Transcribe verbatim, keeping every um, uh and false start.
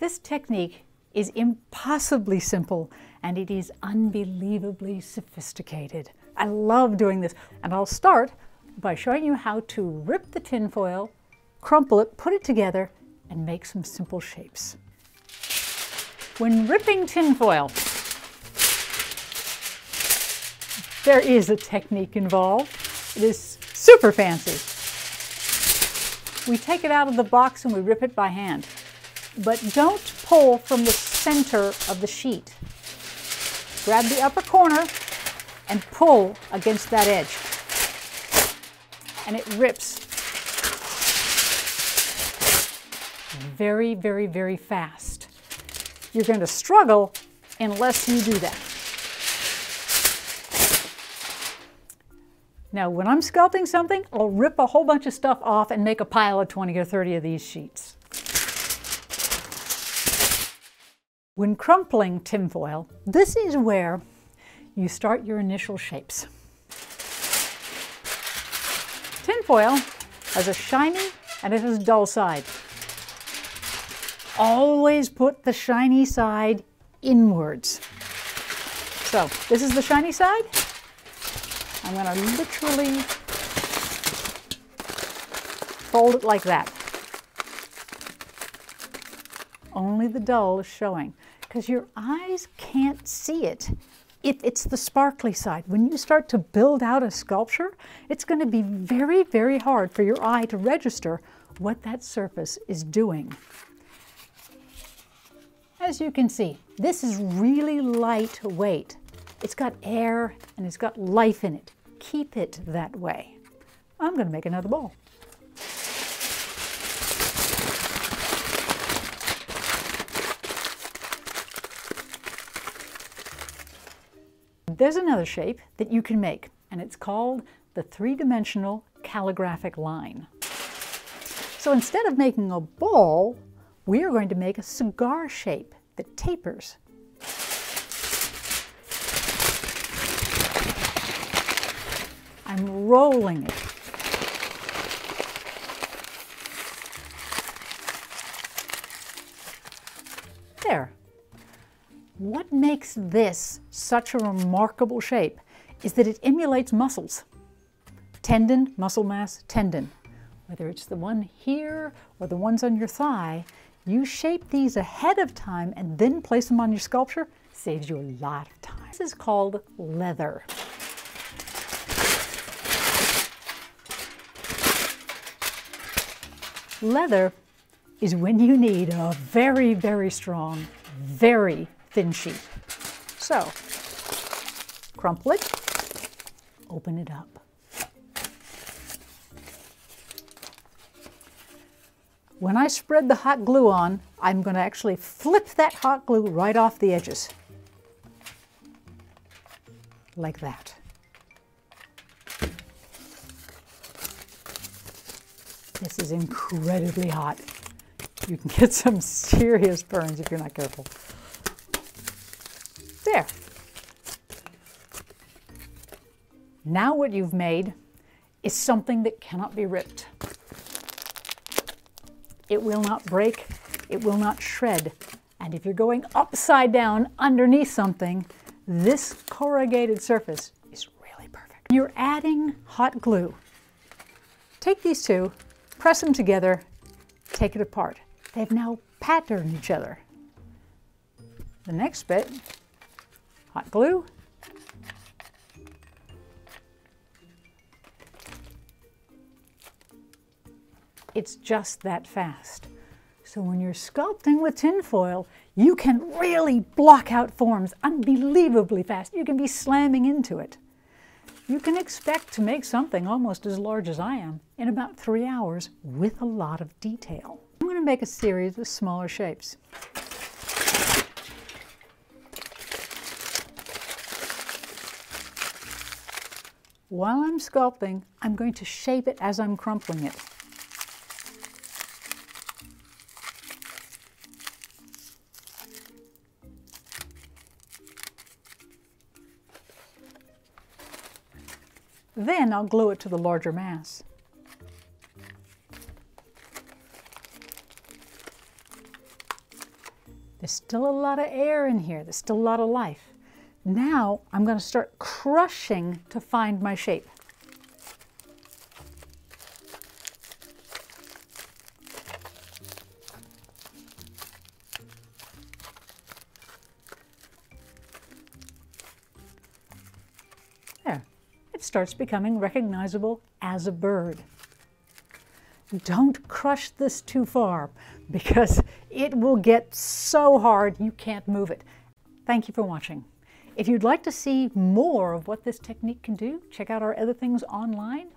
This technique is impossibly simple, and it is unbelievably sophisticated. I love doing this, and I'll start by showing you how to rip the tin foil, crumple it, put it together, and make some simple shapes. When ripping tin foil, there is a technique involved. It is super fancy. We take it out of the box and we rip it by hand. But don't pull from the center of the sheet. Grab the upper corner and pull against that edge. And it rips very, very, very fast. You're going to struggle unless you do that. Now, when I'm sculpting something, I'll rip a whole bunch of stuff off and make a pile of twenty or thirty of these sheets. When crumpling tinfoil, this is where you start your initial shapes. Tinfoil has a shiny and it has a dull side. Always put the shiny side inwards. So this is the shiny side. I'm going to literally fold it like that. Only the dull is showing because your eyes can't see it. it. It's the sparkly side. When you start to build out a sculpture, it's going to be very, very hard for your eye to register what that surface is doing. As you can see, this is really lightweight. It's got air and it's got life in it. Keep it that way. I'm going to make another bowl. There's another shape that you can make, and it's called the three-dimensional calligraphic line. So instead of making a ball, we are going to make a cigar shape that tapers. I'm rolling it. There. What makes this such a remarkable shape is that it emulates muscles. Tendon, muscle mass, tendon. Whether it's the one here or the ones on your thigh, you shape these ahead of time and then place them on your sculpture. Saves you a lot of time. This is called leather. Leather is when you need a very, very strong, very thin sheet. So, crumple it, open it up. When I spread the hot glue on, I'm going to actually flip that hot glue right off the edges. Like that. This is incredibly hot. You can get some serious burns if you're not careful. There. Now what you've made is something that cannot be ripped. It will not break, it will not shred. And if you're going upside down underneath something, this corrugated surface is really perfect. You're adding hot glue. Take these two, press them together, take it apart. They've now patterned each other. The next bit, hot glue. It's just that fast. So when you're sculpting with tinfoil, you can really block out forms unbelievably fast. You can be slamming into it. You can expect to make something almost as large as I am in about three hours with a lot of detail. I'm going to make a series of smaller shapes. While I'm sculpting, I'm going to shape it as I'm crumpling it. Then I'll glue it to the larger mass. There's still a lot of air in here. There's still a lot of life. Now I'm going to start crushing to find my shape. There. It starts becoming recognizable as a bird. Don't crush this too far because it will get so hard you can't move it. Thank you for watching. If you'd like to see more of what this technique can do, check out our other things online.